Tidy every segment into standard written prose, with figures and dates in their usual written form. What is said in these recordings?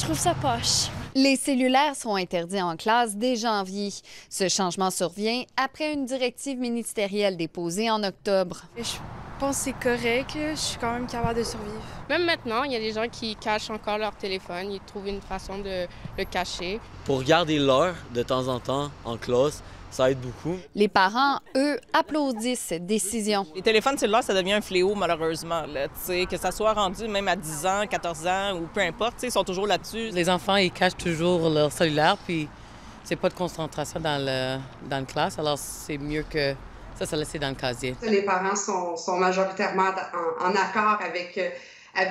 Je trouve ça poche. Les cellulaires sont interdits en classe dès janvier. Ce changement survient après une directive ministérielle déposée en octobre. Je pense que c'est correct, je suis quand même capable de survivre. Même maintenant, il y a des gens qui cachent encore leur téléphone, ils trouvent une façon de le cacher. Pour garder l'heure de temps en temps en classe, ça aide beaucoup. Les parents, eux, applaudissent cette décision. Les téléphones cellulaires, ça devient un fléau, malheureusement. Là, que ça soit rendu même à 10 ans, 14 ans ou peu importe, ils sont toujours là-dessus. Les enfants, ils cachent toujours leur cellulaire, puis c'est pas de concentration dans la classe, alors c'est mieux que... Ça laissé dans le casier. Les parents sont majoritairement en accord avec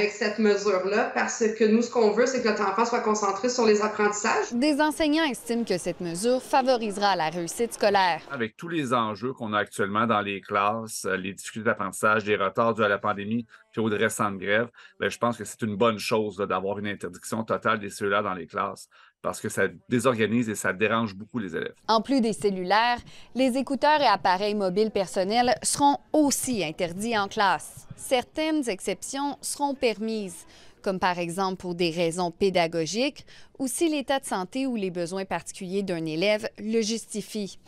cette mesure-là parce que nous, ce qu'on veut, c'est que notre enfant soit concentré sur les apprentissages. Des enseignants estiment que cette mesure favorisera la réussite scolaire. Avec tous les enjeux qu'on a actuellement dans les classes, les difficultés d'apprentissage, les retards dus à la pandémie puis aux récentes grèves, je pense que c'est une bonne chose d'avoir une interdiction totale des cellulaires dans les classes, parce que ça désorganise et ça dérange beaucoup les élèves. En plus des cellulaires, les écouteurs et appareils mobiles personnels seront aussi interdits en classe. Certaines exceptions seront permises, comme par exemple pour des raisons pédagogiques ou si l'état de santé ou les besoins particuliers d'un élève le justifient.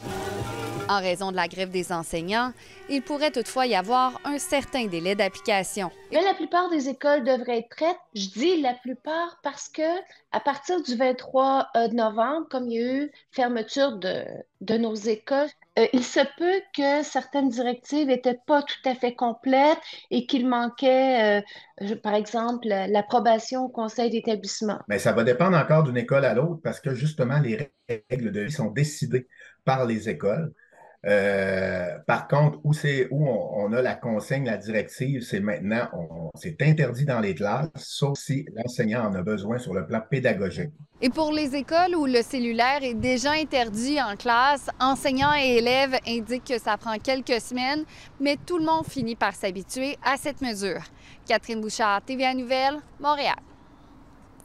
En raison de la grève des enseignants, il pourrait toutefois y avoir un certain délai d'application. Mais la plupart des écoles devraient être prêtes. Je dis la plupart parce que à partir du 23 novembre, comme il y a eu fermeture de nos écoles, il se peut que certaines directives n'étaient pas tout à fait complètes et qu'il manquait, par exemple, l'approbation au conseil d'établissement. Mais ça va dépendre encore d'une école à l'autre parce que, justement, les règles de vie sont décidées par les écoles. Par contre, où on a la consigne, la directive, c'est maintenant, c'est interdit dans les classes, sauf si l'enseignant en a besoin sur le plan pédagogique. Et pour les écoles où le cellulaire est déjà interdit en classe, enseignants et élèves indiquent que ça prend quelques semaines, mais tout le monde finit par s'habituer à cette mesure. Catherine Bouchard, TVA Nouvelles, Montréal.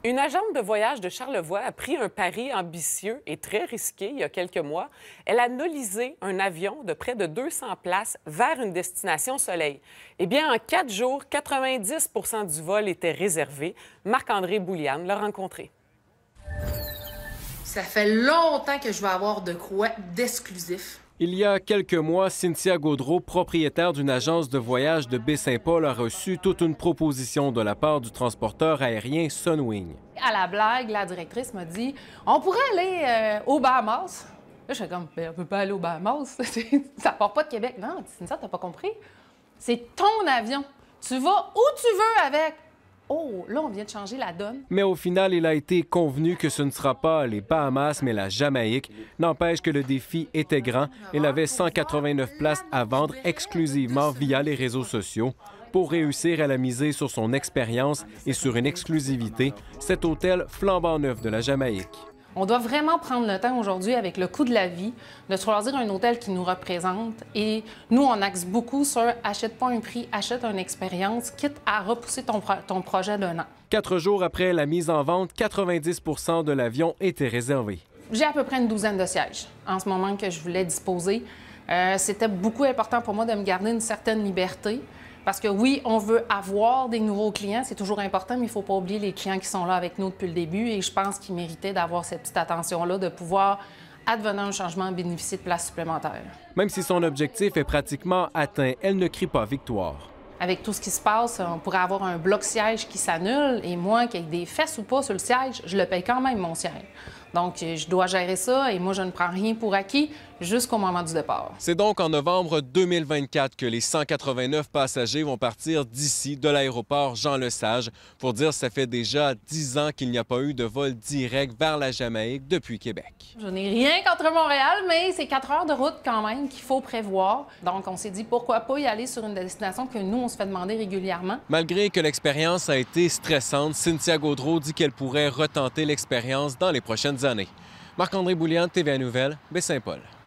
Une agente de voyage de Charlevoix a pris un pari ambitieux et très risqué il y a quelques mois. Elle a nolisé un avion de près de 200 places vers une destination soleil. Eh bien, en 4 jours, 90% du vol était réservé. Marc-André Bouliane l'a rencontré. Ça fait longtemps que je vais avoir de quoi d'exclusif. Il y a quelques mois, Cynthia Gaudreau, propriétaire d'une agence de voyage de Baie-Saint-Paul, a reçu toute une proposition de la part du transporteur aérien Sunwing. À la blague, la directrice m'a dit « On pourrait aller aux Bahamas ». Là, je suis comme « On peut pas aller aux Bahamas, ça part pas de Québec ». Non, Cynthia, t'as pas compris. C'est ton avion. Tu vas où tu veux avec. Oh, là, on vient de changer la donne. Mais au final, il a été convenu que ce ne sera pas les Bahamas, mais la Jamaïque. N'empêche que le défi était grand. Il avait 189 places à vendre exclusivement via les réseaux sociaux. Pour réussir, elle a misé sur son expérience et sur une exclusivité, cet hôtel flambant neuf de la Jamaïque. On doit vraiment prendre le temps aujourd'hui, avec le coût de la vie, de choisir un hôtel qui nous représente. Et nous, on axe beaucoup sur « achète pas un prix, achète une expérience », quitte à repousser ton projet d'1 an. 4 jours après la mise en vente, 90% de l'avion était réservé. J'ai à peu près une douzaine de sièges en ce moment que je voulais disposer. C'était beaucoup important pour moi de me garder une certaine liberté. Parce que oui, on veut avoir des nouveaux clients, c'est toujours important, mais il ne faut pas oublier les clients qui sont là avec nous depuis le début et je pense qu'ils méritaient d'avoir cette petite attention-là, de pouvoir, advenant un changement, bénéficier de places supplémentaires. Même si son objectif est pratiquement atteint, elle ne crie pas victoire. Avec tout ce qui se passe, on pourrait avoir un bloc-siège qui s'annule et moi, qui ai des fesses ou pas sur le siège, je le paye quand même, mon siège. Donc, je dois gérer ça et moi, je ne prends rien pour acquis jusqu'au moment du départ. C'est donc en novembre 2024 que les 189 passagers vont partir d'ici, de l'aéroport Jean-Lesage. Pour dire, ça fait déjà 10 ans qu'il n'y a pas eu de vol direct vers la Jamaïque depuis Québec. Je n'ai rien contre Montréal, mais c'est 4 heures de route quand même qu'il faut prévoir. Donc, on s'est dit pourquoi pas y aller sur une destination que nous, on se fait demander régulièrement. Malgré que l'expérience a été stressante, Cynthia Gaudreau dit qu'elle pourrait retenter l'expérience dans les prochaines années. Marc-André Bouliane, TVA Nouvelles, Baie-Saint-Paul.